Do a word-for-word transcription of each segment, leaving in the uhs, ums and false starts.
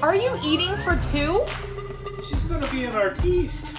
Are you eating for two? She's going to be an artiste.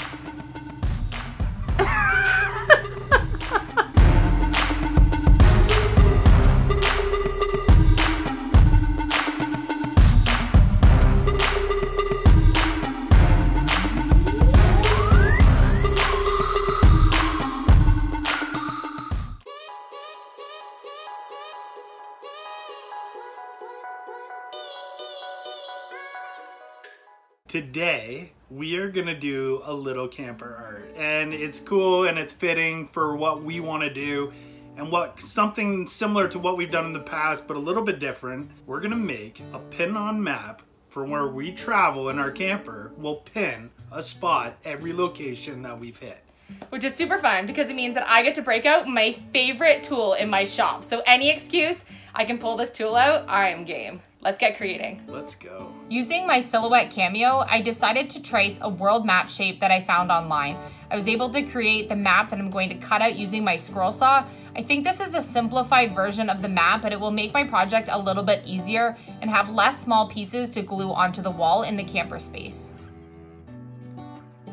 Today, we are gonna do a little camper art, and it's cool and it's fitting for what we wanna do and what something similar to what we've done in the past, but a little bit different. We're gonna make a pin-on map for where we travel in our camper. We'll pin a spot, every location that we've hit. Which is super fun because it means that I get to break out my favorite tool in my shop. So any excuse I can pull this tool out, I'm game. Let's get creating. Let's go. Using my Silhouette Cameo, I decided to trace a world map shape that I found online. I was able to create the map that I'm going to cut out using my scroll saw. I think this is a simplified version of the map, but it will make my project a little bit easier and have less small pieces to glue onto the wall in the camper space.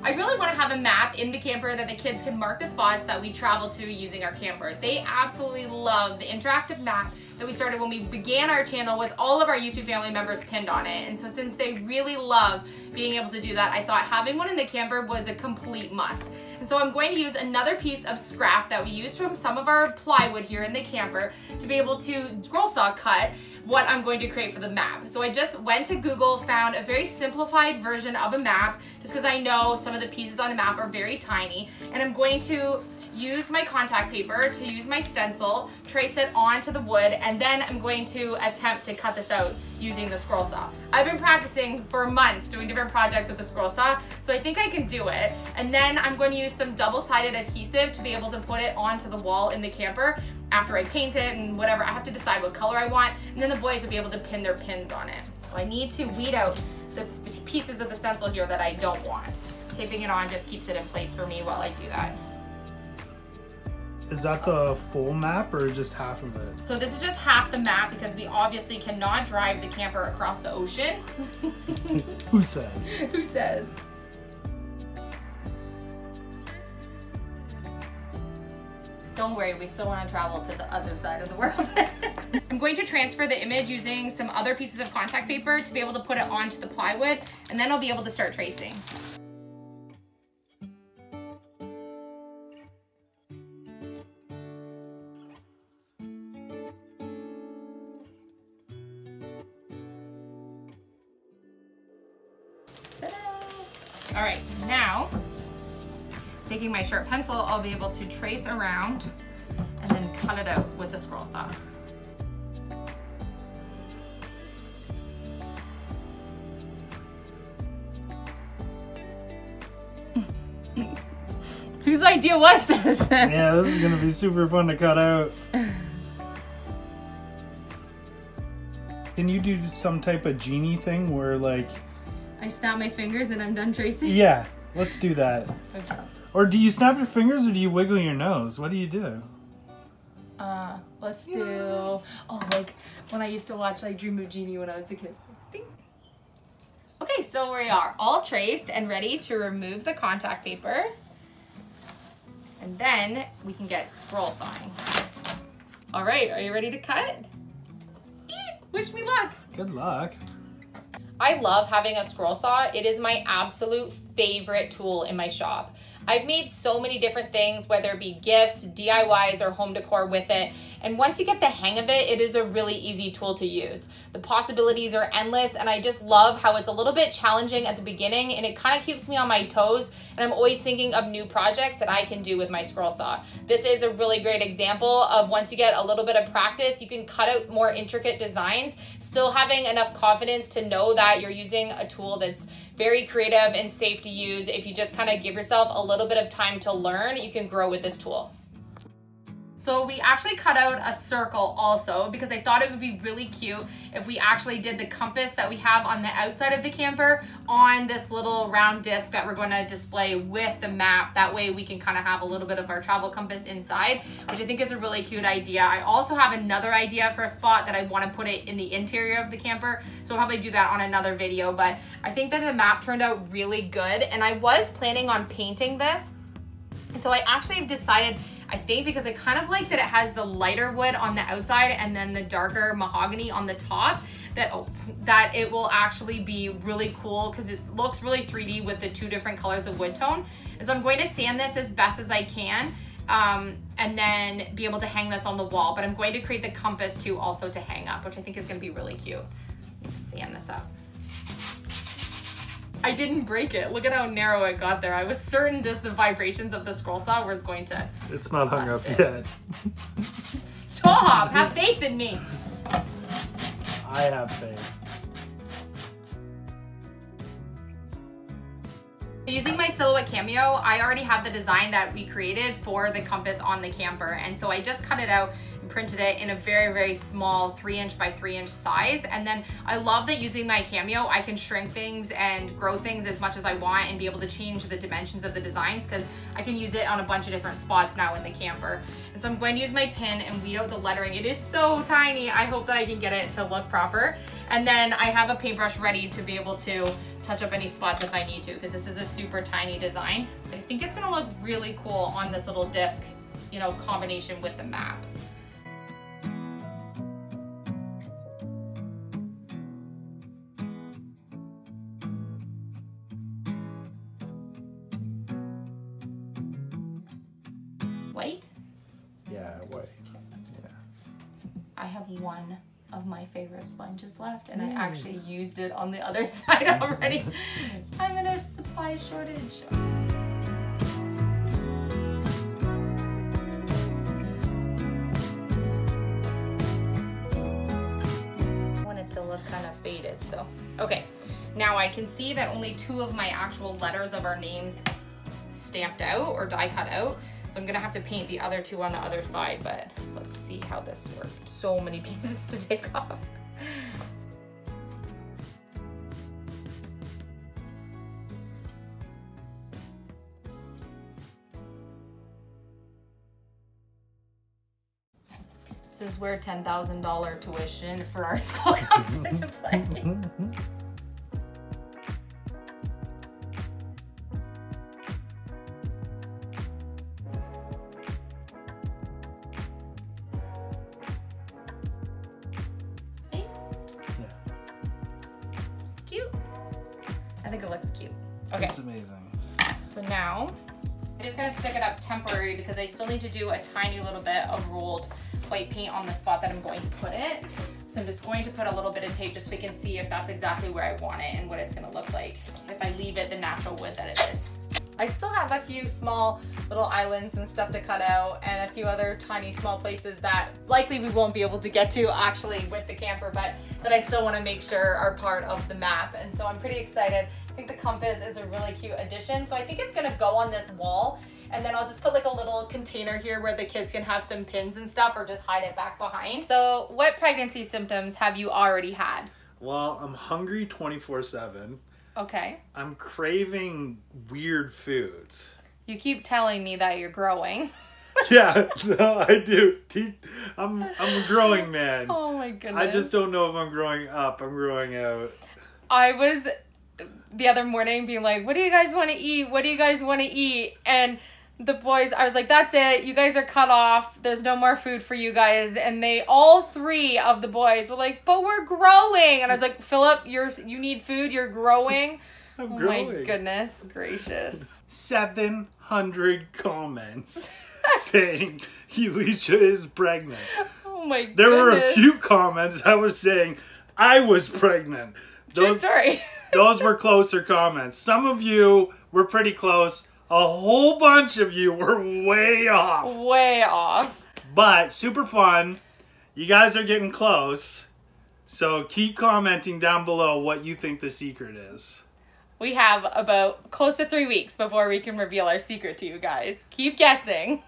I really want to have a map in the camper that the kids can mark the spots that we travel to using our camper. They absolutely love the interactive map that we started when we began our channel with all of our YouTube family members pinned on it. And so since they really love being able to do that, I thought having one in the camper was a complete must. And so I'm going to use another piece of scrap that we used from some of our plywood here in the camper to be able to scroll saw cut what I'm going to create for the map. So I just went to Google, found a very simplified version of a map, just because I know some of the pieces on a map are very tiny, and I'm going to use my contact paper to use my stencil, trace it onto the wood, and then I'm going to attempt to cut this out using the scroll saw. I've been practicing for months doing different projects with the scroll saw, so I think I can do it. And then I'm going to use some double-sided adhesive to be able to put it onto the wall in the camper after I paint it and whatever. I have to decide what color I want, and then the boys will be able to pin their pins on it. So I need to weed out the pieces of the stencil here that I don't want. Taping it on just keeps it in place for me while I do that. Is that the full map or just half of it? So this is just half the map because we obviously cannot drive the camper across the ocean. Who says? Who says? Don't worry, we still want to travel to the other side of the world. I'm going to transfer the image using some other pieces of contact paper to be able to put it onto the plywood, and then I'll be able to start tracing. All right, now, taking my sharp pencil, I'll be able to trace around and then cut it out with the scroll saw. Whose idea was this? Yeah, this is gonna be super fun to cut out. Can you do some type of genie thing where like, I snap my fingers and I'm done tracing? Yeah, let's do that. Okay. Or do you snap your fingers or do you wiggle your nose? What do you do? Uh, let's do... Yeah. Oh, like when I used to watch I Dream of Jeannie when I was a kid. Ding. Okay, so we are all traced and ready to remove the contact paper. And then we can get scroll sawing. All right, are you ready to cut? Eep, wish me luck. Good luck. I love having a scroll saw. It is my absolute favorite tool in my shop. I've made so many different things, whether it be gifts, D I Ys, or home decor with it. And once you get the hang of it, it is a really easy tool to use. The possibilities are endless, and I just love how it's a little bit challenging at the beginning, and it kind of keeps me on my toes, and I'm always thinking of new projects that I can do with my scroll saw. This is a really great example of once you get a little bit of practice, you can cut out more intricate designs, still having enough confidence to know that you're using a tool that's very creative and safe to use. If you just kind of give yourself a little bit of time to learn, you can grow with this tool. So we actually cut out a circle also because I thought it would be really cute if we actually did the compass that we have on the outside of the camper on this little round disc that we're going to display with the map. That way we can kind of have a little bit of our travel compass inside, which I think is a really cute idea. I also have another idea for a spot that I want to put it in the interior of the camper. So I'll probably do that on another video, but I think that the map turned out really good. And I was planning on painting this. And so I actually have decided, I think because I kind of like that it has the lighter wood on the outside and then the darker mahogany on the top, that oh, that it will actually be really cool because it looks really three D with the two different colors of wood tone. So I'm going to sand this as best as I can um, and then be able to hang this on the wall. But I'm going to create the compass too also to hang up, which I think is going to be really cute. Sand this up. I didn't break it. Look at how narrow it got there. I was certain this the vibrations of the scroll saw was going to. It's not hung up it. yet. Stop! Have faith in me. I have faith. Using my Silhouette Cameo, I already have the design that we created for the compass on the camper, and so I just cut it out and printed it in a very, very small three inch by three inch size. And then I love that using my Cameo, I can shrink things and grow things as much as I want and be able to change the dimensions of the designs because I can use it on a bunch of different spots now in the camper. And so I'm going to use my pin and weed out the lettering. It is so tiny. I hope that I can get it to look proper. And then I have a paintbrush ready to be able to touch up any spots if I need to, because this is a super tiny design. But I think it's gonna look really cool on this little disc, you know, combination with the map. White? Yeah, white, yeah. I have one of my favorite sponges left, and I actually used it on the other side already. I'm in a supply shortage. I want it to look kind of faded, so. Okay, now I can see that only two of my actual letters of our names stamped out or die cut out. So I'm gonna have to paint the other two on the other side, but let's see how this worked. So many pieces to take off. This is where ten thousand dollar tuition for art school comes into play. I think it looks cute. Okay. It's amazing. So now I'm just gonna stick it up temporary because I still need to do a tiny little bit of rolled white paint on the spot that I'm going to put it. So I'm just going to put a little bit of tape just so we can see if that's exactly where I want it and what it's gonna look like if I leave it the natural wood that it is. I still have a few small little islands and stuff to cut out and a few other tiny small places that likely we won't be able to get to actually with the camper, but that I still want to make sure are part of the map. And so I'm pretty excited. I think the compass is a really cute addition. So I think it's going to go on this wall, and then I'll just put like a little container here where the kids can have some pins and stuff or just hide it back behind. So what pregnancy symptoms have you already had? Well, I'm hungry twenty-four seven. Okay. I'm craving weird foods. You keep telling me that you're growing. Yeah, no, I do. I'm, I'm a growing man. Oh my goodness. I just don't know if I'm growing up. I'm growing out. I was the other morning being like, what do you guys want to eat? What do you guys want to eat? And the boys, I was like, that's it. You guys are cut off. There's no more food for you guys. And they, all three of the boys were like, but we're growing. And I was like, Philip, you're, you need food. You're growing. I'm oh growing. My goodness gracious. seven hundred comments saying Alicia is pregnant. Oh my goodness. There were a few comments that were saying I was pregnant. Those, True story. Those were closer comments. Some of you were pretty close. A whole bunch of you were way off. Way off. But super fun. You guys are getting close. So keep commenting down below what you think the secret is. We have about close to three weeks before we can reveal our secret to you guys. Keep guessing.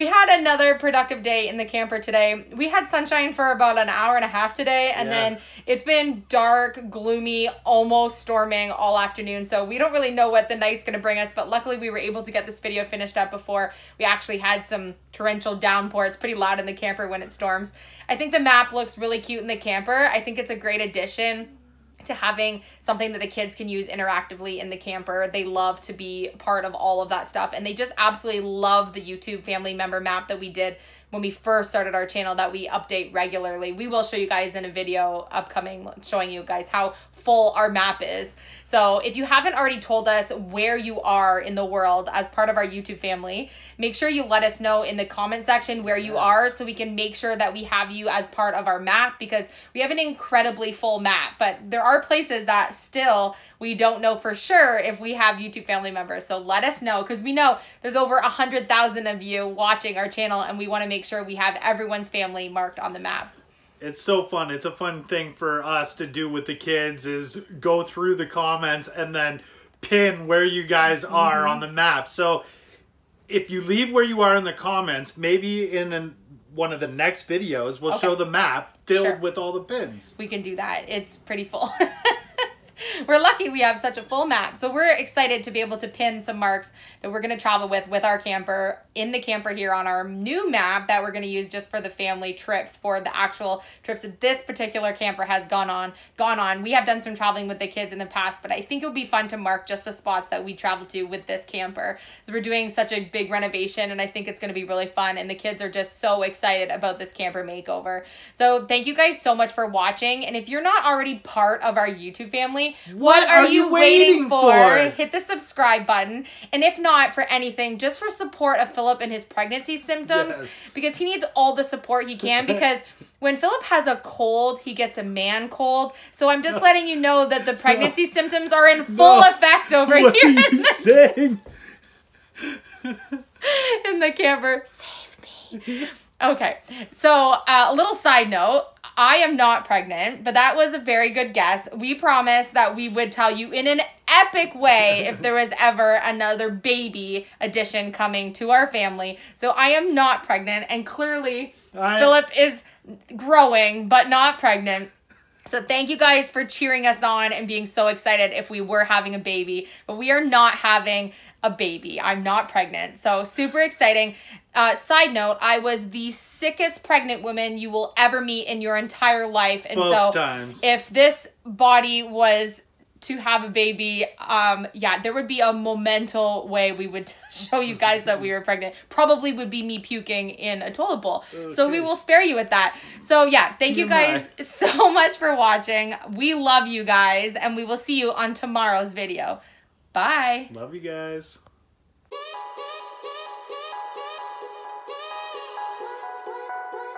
We had another productive day in the camper today. We had sunshine for about an hour and a half today, and yeah. then it's been dark, gloomy, almost storming all afternoon, so we don't really know what the night's gonna bring us, but luckily we were able to get this video finished up before we actually had some torrential downpour. It's pretty loud in the camper when it storms. I think the map looks really cute in the camper. I think it's a great addition to having something that the kids can use interactively in the camper. They love to be part of all of that stuff, and they just absolutely love the YouTube family member map that we did when we first started our channel that we update regularly. We will show you guys in a video upcoming showing you guys how full our map is. So if you haven't already told us where you are in the world as part of our YouTube family, make sure you let us know in the comment section where you yes. are, so we can make sure that we have you as part of our map, because we have an incredibly full map, but there are places that still we don't know for sure if we have YouTube family members. So let us know, because we know there's over one hundred thousand of you watching our channel, and we want to make Make sure we have everyone's family marked on the map. It's so fun. It's a fun thing for us to do with the kids, is go through the comments and then pin where you guys are mm-hmm. on the map. So if you leave where you are in the comments, maybe in an, one of the next videos we'll okay. show the map filled sure. with all the pins. We can do that. It's pretty full. We're lucky we have such a full map. So we're excited to be able to pin some marks that we're going to travel with with our camper in the camper here on our new map that we're going to use just for the family trips, for the actual trips that this particular camper has gone on. Gone on. We have done some traveling with the kids in the past, but I think it would be fun to mark just the spots that we traveled to with this camper. So we're doing such a big renovation, and I think it's going to be really fun, and the kids are just so excited about this camper makeover. So thank you guys so much for watching, and if you're not already part of our YouTube family, What, what are, are you, you waiting, waiting for? for? Hit the subscribe button. And if not for anything, just for support of Philip and his pregnancy symptoms, yes. because he needs all the support he can, because when Philip has a cold, he gets a man cold. So I'm just no. letting you know that the pregnancy no. symptoms are in full no. effect over what here. What are you saying? In the camper. Save me. Okay. So uh, a little side note. I am not pregnant, but that was a very good guess. We promised that we would tell you in an epic way if there was ever another baby addition coming to our family. So I am not pregnant, and clearly I... Philip is growing but not pregnant. So thank you guys for cheering us on and being so excited if we were having a baby, but we are not having a baby. I'm not pregnant. So super exciting. Uh, side note, I was the sickest pregnant woman you will ever meet in your entire life. And Both so times. If this body was to have a baby, um, yeah, there would be a momental way we would show you guys that we were pregnant. Probably would be me puking in a toilet bowl. Okay. So we will spare you with that. So yeah, thank you guys so much for watching. We love you guys, and we will see you on tomorrow's video. Bye. Love you guys.